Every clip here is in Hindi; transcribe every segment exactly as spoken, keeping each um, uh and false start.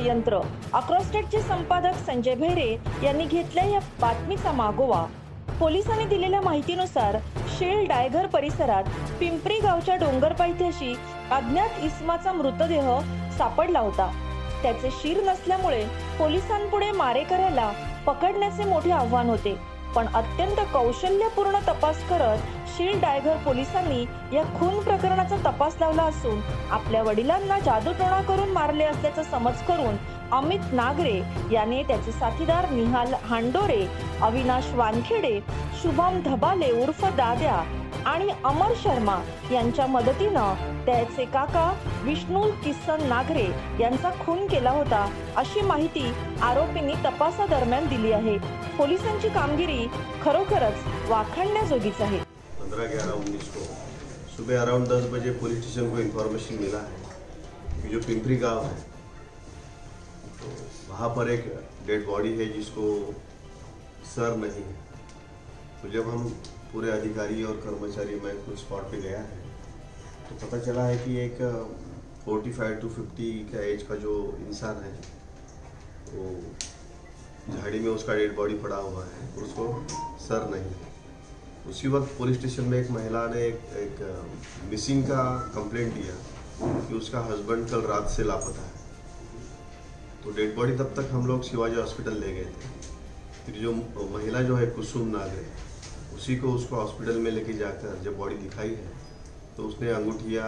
षडयंत्र अक्रॉस्टेटचे संपादक संजय भैरे यांनी घेतल्या या बातमीचा मागोवा। पोलिसांनी दिलेल्या माहितीनुसार शेल डायघर परिसरात पिंपरी गावच्या डोंगर पायथ्याशी अज्ञात इसमाचा मृतदेह सापडला होता। त्याचे शिर नसल्यामुळे पोलिसांपुढे मारेकऱ्याला पकडण्याचे मोठे आव्हान होते, पण अत्यंत कौशल्यपूर्ण तपास करत शील डायघर पोलिसांनी या खून प्रकरणाचा तपास लावला असून आपल्या वडिलांना जादूटोणा करून मारले असल्याचा समज करून अमित नागरे याने त्याचे साथीदार निहाल हांडोरे, अविनाश वानखेडे, शुभम धबाले उर्फ दाद्या आणि अमर शर्मा यांच्या मदतीनं त्याचे काका विष्णू किसन नागरे यांचा खून केला होता, अशी माहिती आरोपींनी तपासादरम्यान दिली आहे। पोलिसांची कामगिरी खरोखरच वाखाणण्याजोगीच आहे। पंद्रह ग्यारह उन्नीस को सुबह अराउंड दस बजे पुलिस स्टेशन को इन्फॉर्मेशन मिला है कि जो पिंपरी गांव है तो वहाँ पर एक डेड बॉडी है जिसको सर नहीं है। तो जब हम पूरे अधिकारी और कर्मचारी मैं कुछ स्पॉट पे गया है तो पता चला है कि एक पैंतालीस टू पचास का एज का जो इंसान है वो झाड़ी में उसका डेड बॉडी पड़ा हुआ है, उसको सर नहीं है। उसी वक्त पुलिस स्टेशन में एक महिला ने एक, एक मिसिंग का कंप्लेंट दिया कि उसका हस्बैंड कल रात से लापता है। तो डेड बॉडी तब तक हम लोग शिवाजी हॉस्पिटल ले गए थे। फिर जो महिला जो है कुसुम नागरे उसी को उसको हॉस्पिटल में लेके जाकर जब बॉडी दिखाई है तो उसने अंगूठिया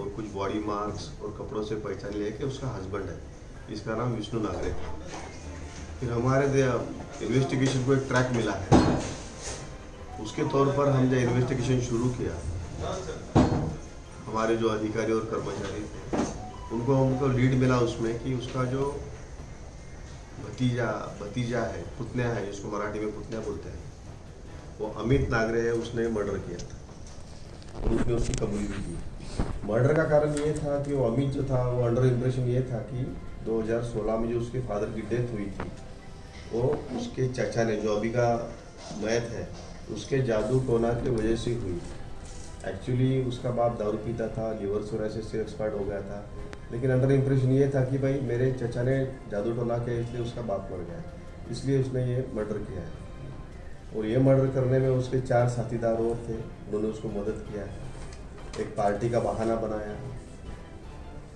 और कुछ बॉडी मार्क्स और कपड़ों से पहचान लिया कि उसका हस्बैंड है, इसका नाम विष्णु नागरे। फिर हमारे इन्वेस्टिगेशन को एक ट्रैक मिला है, उसके तौर पर हमने इन्वेस्टिगेशन शुरू किया। हमारे जो अधिकारी और कर्मचारी थे उनको हमको लीड मिला उसमें कि उसका जो भतीजा भतीजा है, पुतन्या है, जिसको मराठी में पुतन्या बोलते हैं, वो अमित नागरे है, उसने मर्डर किया था और उसने उसकी कबूली भी दी। मर्डर का कारण ये था कि वो अमित जो था वो अंडर इम्प्रेशन ये था कि दो हज़ार सोलह में जो उसके फादर की डेथ हुई थी वो उसके चाचा ने, जो अभी का मैथ है, उसके जादू टोना की वजह से हुई। एक्चुअली उसका बाप दारू पीता था, लीवर सोरायसिस से एक्सपायर हो गया था, लेकिन अंडर इम्प्रेशन ये था कि भाई मेरे चचा ने जादू टोना के इसलिए उसका बाप मर गया, इसलिए उसने ये मर्डर किया है। और ये मर्डर करने में उसके चार साथीदार और थे, उन्होंने उसको मदद किया है। एक पार्टी का बहाना बनाया,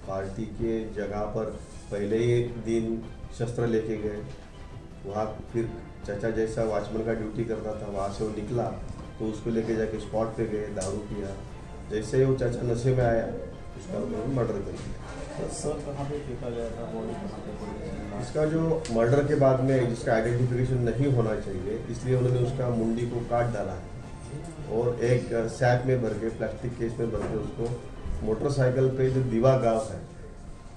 पार्टी के जगह पर पहले ही दिन शस्त्र लेके गए वहाँ, फिर चचा जैसा वाचमैन का ड्यूटी करता था, वहाँ से वो निकला तो उसको लेके जाके स्पॉट पे गए, दारू पिया, जैसे ही वो चाचा नशे में आया उसका मर्डर कर दिया। इसका जो मर्डर के बाद में जिसका आइडेंटिफिकेशन नहीं होना चाहिए इसलिए उन्होंने उसका मुंडी को काट डाला और एक सैक में भर के, प्लास्टिक केस में भर के उसको मोटरसाइकिल पे जो दीवा गांव है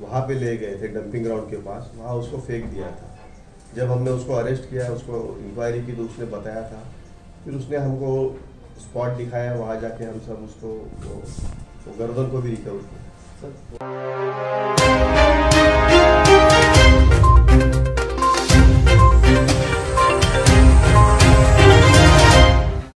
वहाँ पे ले गए थे, डंपिंग ग्राउंड के पास, वहाँ उसको फेंक दिया था। जब हमने उसको अरेस्ट किया, उसको इंक्वायरी की तो उसने बताया था। फिर उसने हमको स्पॉट दिखाया, वहाँ जाके हम सब उसको गर्दन को भी रिकवर किया।